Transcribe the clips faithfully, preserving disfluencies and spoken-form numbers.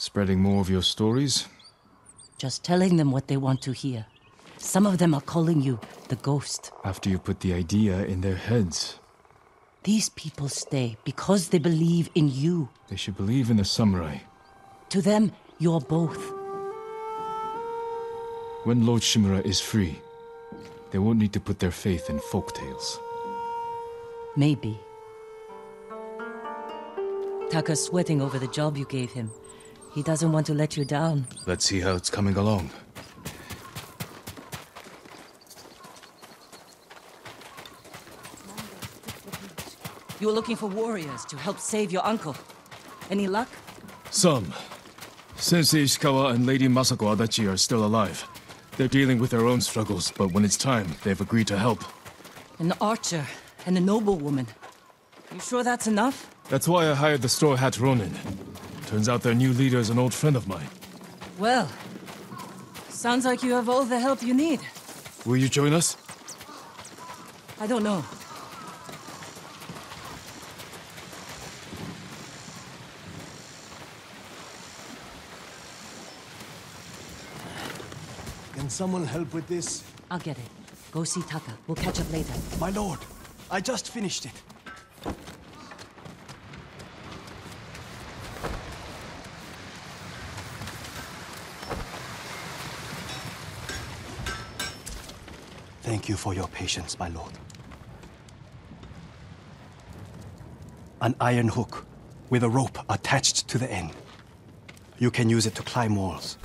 Spreading more of your stories? Just telling them what they want to hear. Some of them are calling you the ghost. After you put the idea in their heads. These people stay because they believe in you. They should believe in the samurai. To them, you're both. When Lord Shimura is free, they won't need to put their faith in folktales. Maybe. Taka's sweating over the job you gave him. He doesn't want to let you down. Let's see how it's coming along. You were looking for warriors to help save your uncle. Any luck? Some. Sensei Ishikawa and Lady Masako Adachi are still alive. They're dealing with their own struggles, but when it's time, they've agreed to help. An archer and a noblewoman. You sure that's enough? That's why I hired the Straw Hat Ronin. Turns out their new leader is an old friend of mine. Well, sounds like you have all the help you need. Will you join us? I don't know. Can someone help with this? I'll get it. Go see Taka. We'll catch up later. My lord, I just finished it. Thank you for your patience, my lord. An iron hook with a rope attached to the end. You can use it to climb walls.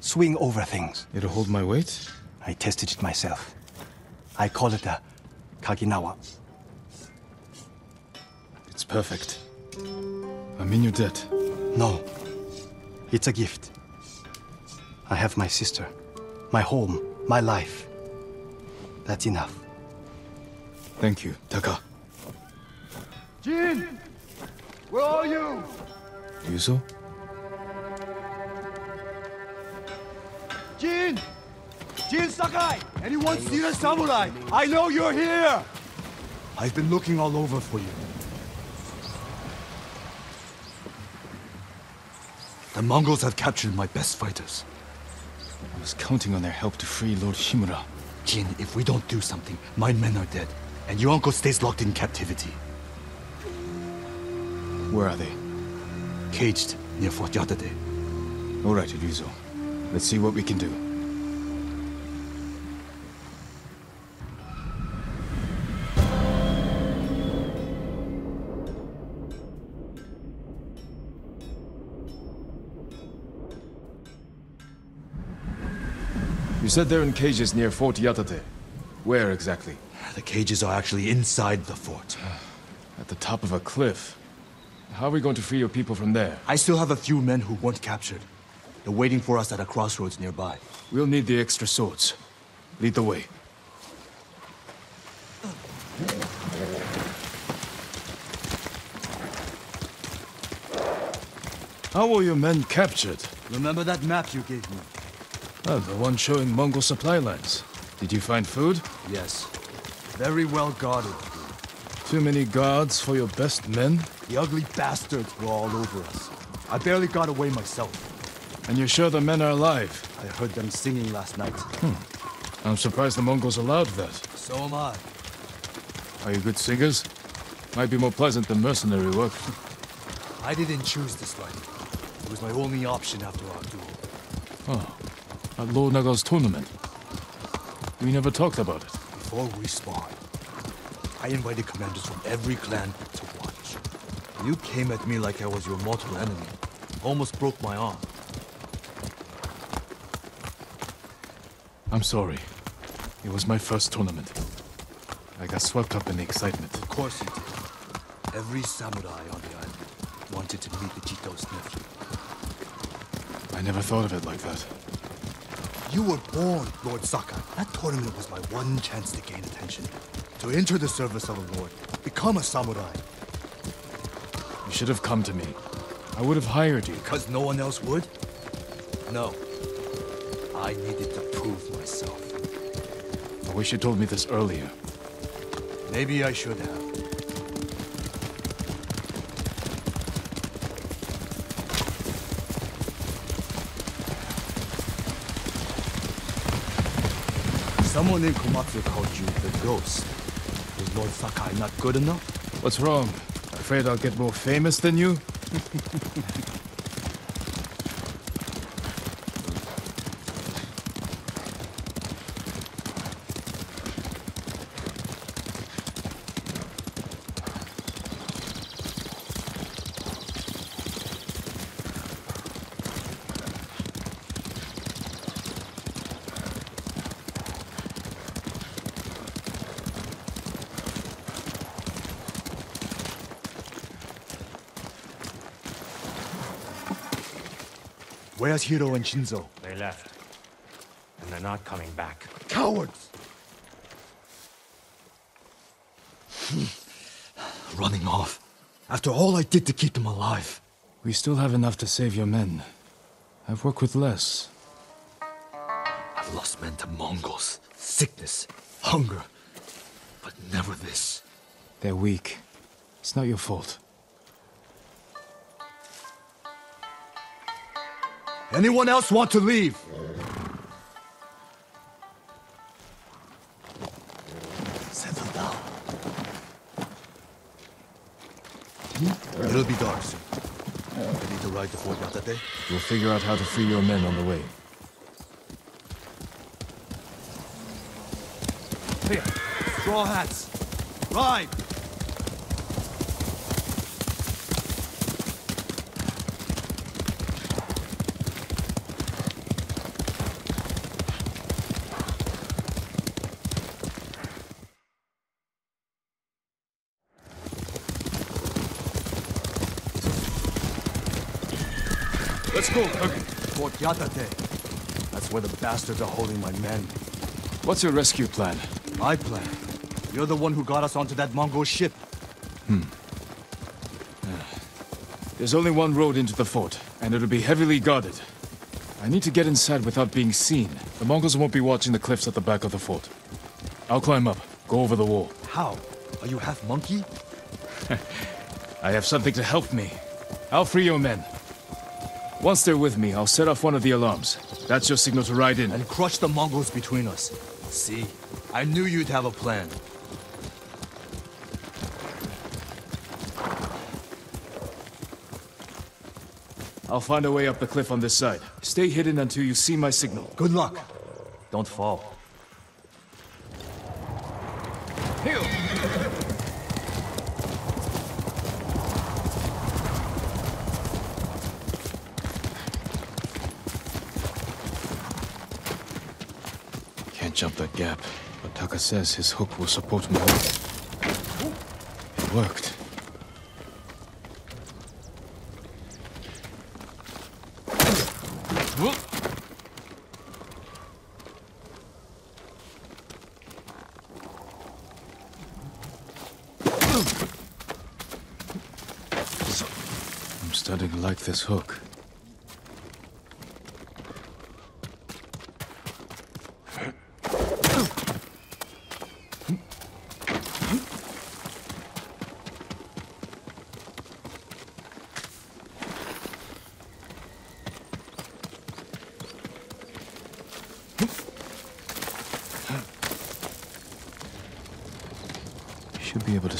Swing over things. It'll hold my weight? I tested it myself. I call it a Kaginawa. It's perfect. I'm in your debt. No. It's a gift. I have my sister, my home, my life. That's enough. Thank you, Taka. Jin! Where are you? Yuzo? Jin! Jin Sakai! Anyone seen a samurai? I know you're here! I've been looking all over for you. The Mongols have captured my best fighters. I was counting on their help to free Lord Shimura. Jin, if we don't do something, my men are dead, and your uncle stays locked in captivity. Where are they? Caged near Fort Yatate. All right, Irizo. Let's see what we can do. You said they're in cages near Fort Yatate. Where exactly? The cages are actually inside the fort. At the top of a cliff. How are we going to free your people from there? I still have a few men who weren't captured. They're waiting for us at a crossroads nearby. We'll need the extra swords. Lead the way. How were your men captured? Remember that map you gave me? Oh, the one showing Mongol supply lines. Did you find food? Yes. Very well guarded. Too many guards for your best men? The ugly bastards were all over us. I barely got away myself. And you're sure the men are alive? I heard them singing last night. Hmm. I'm surprised the Mongols allowed that. So am I. Are you good singers? Might be more pleasant than mercenary work. I didn't choose this fight. It was my only option after our duel. Oh. At Lord Naga's tournament. We never talked about it. Before we spawned, I invited commanders from every clan to watch. You came at me like I was your mortal enemy. Almost broke my arm. I'm sorry. It was my first tournament. I got swept up in the excitement. Of course you did. Every samurai on the island wanted to meet the Chito's nephew. I never thought of it like that. You were born, Lord Sakai. That tournament was my one chance to gain attention. To enter the service of a lord. Become a samurai. You should have come to me. I would have hired you. Because no one else would? No. I needed to prove myself. I wish you told me this earlier. Maybe I should have. Someone in Komatsu called you the ghost. Is Lord Sakai not good enough? What's wrong? Afraid I'll get more famous than you? Where's Hiro and Shinzo? They left. And they're not coming back. Cowards! Running off. After all I did to keep them alive. We still have enough to save your men. I've worked with less. I've lost men to Mongols. Sickness. Hunger. But never this. They're weak. It's not your fault. Anyone else want to leave? Settle down. Hmm? It'll be dark soon. I need to ride to Fort Yatate. We'll figure out how to free your men on the way. Here, straw hats. Ride! Okay. Fort Yatate. That's where the bastards are holding my men. What's your rescue plan? My plan? You're the one who got us onto that Mongol ship. Hmm. Uh, there's only one road into the fort, and it'll be heavily guarded. I need to get inside without being seen. The Mongols won't be watching the cliffs at the back of the fort. I'll climb up, go over the wall. How? Are you half monkey? I have something to help me. I'll free your men. Once they're with me, I'll set off one of the alarms. That's your signal to ride in. And crush the Mongols between us. See? I knew you'd have a plan. I'll find a way up the cliff on this side. Stay hidden until you see my signal. Good luck. Don't fall. Jump that gap, but Taka says his hook will support me. It worked. I'm starting to like this hook.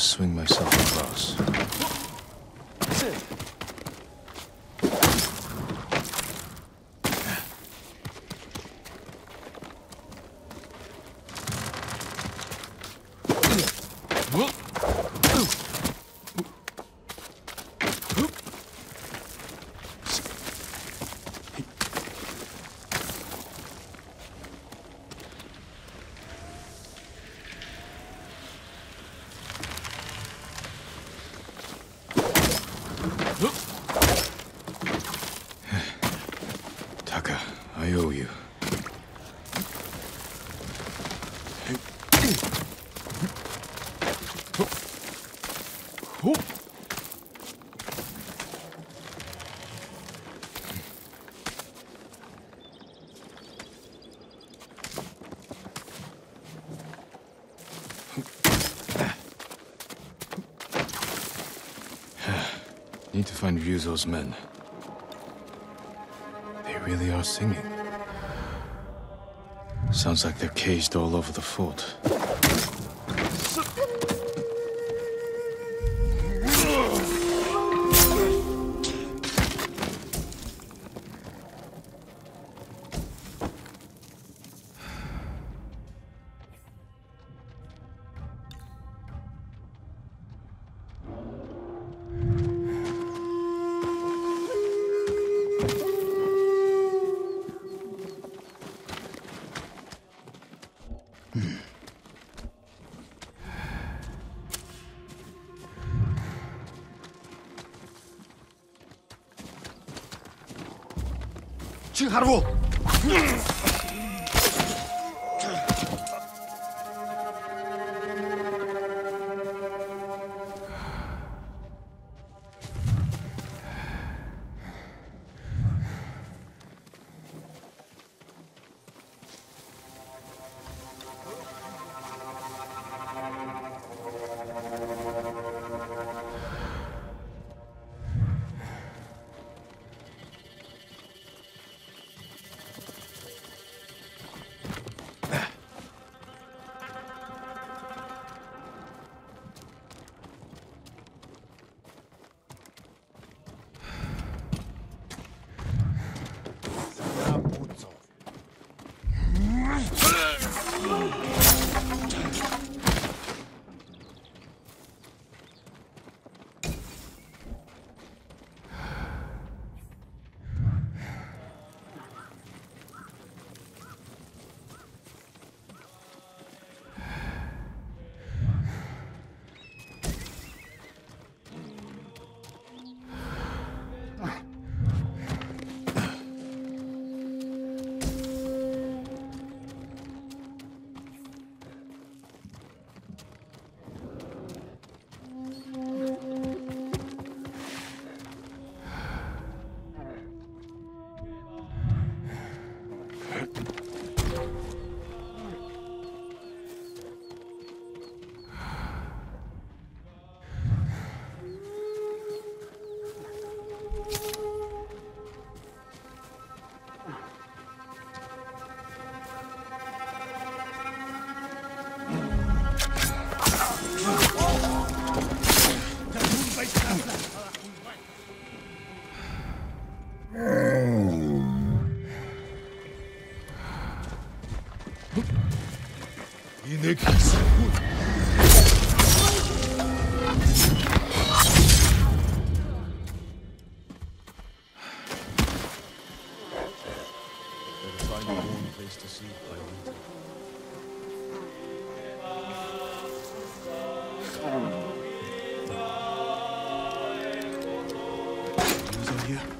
Swing myself across. Need to find Yuzo's men. They really are singing. Sounds like they're caged all over the fort. Arvo!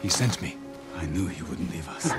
He sent me. I knew he wouldn't leave us.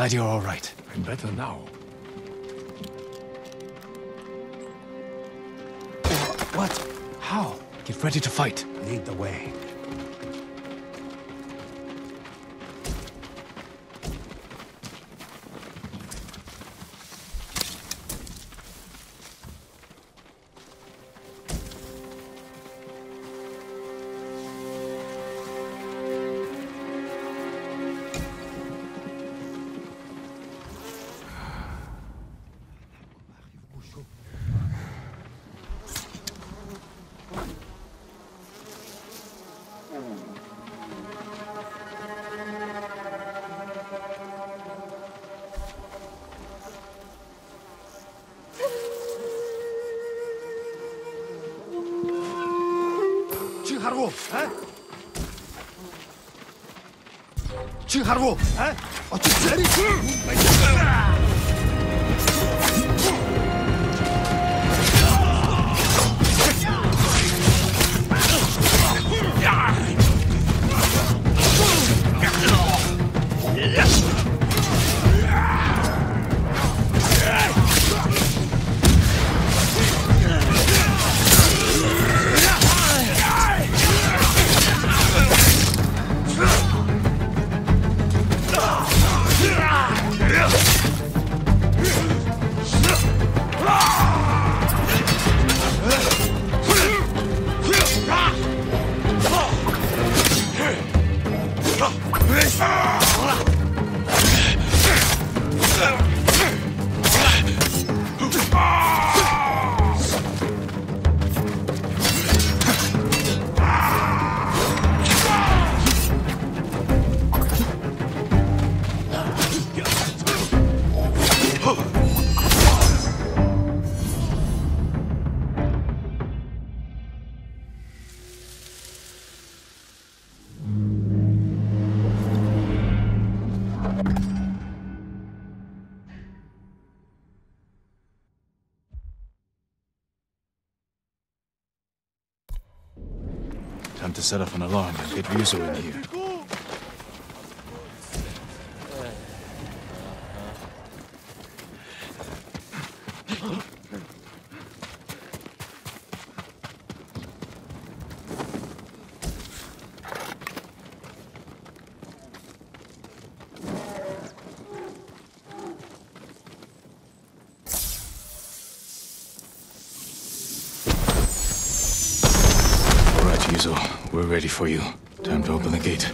Glad you're all right. I'm better now. What? How? Get ready to fight. Lead the way. Arvo, eh? What is that? To set off an alarm and get Yuzo in here. Ready for you. Time to open the gate.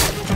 Yeah!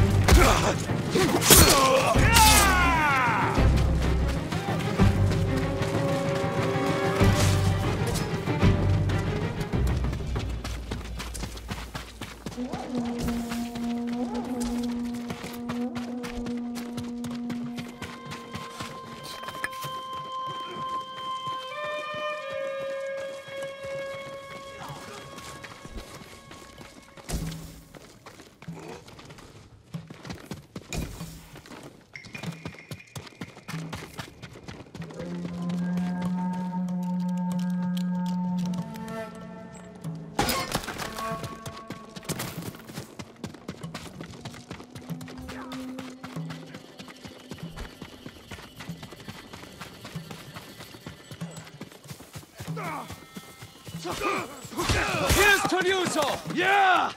Here's to Yuzo! Yeah!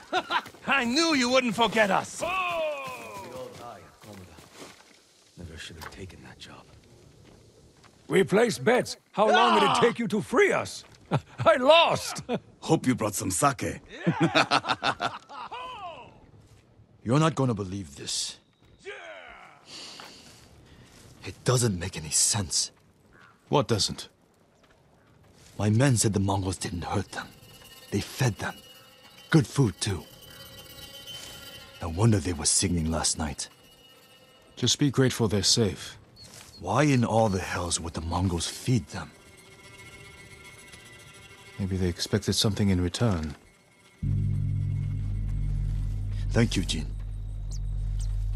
I knew you wouldn't forget us! Oh! We all die at Komoda. Never should have taken that job. We placed bets. How long ah! did it take you to free us? I lost! Hope you brought some sake. Yeah. You're not gonna believe this. Yeah. It doesn't make any sense. What doesn't? My men said the Mongols didn't hurt them. They fed them. Good food, too. No wonder they were singing last night. Just be grateful they're safe. Why in all the hells would the Mongols feed them? Maybe they expected something in return. Thank you, Jin.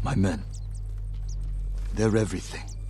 My men. They're everything.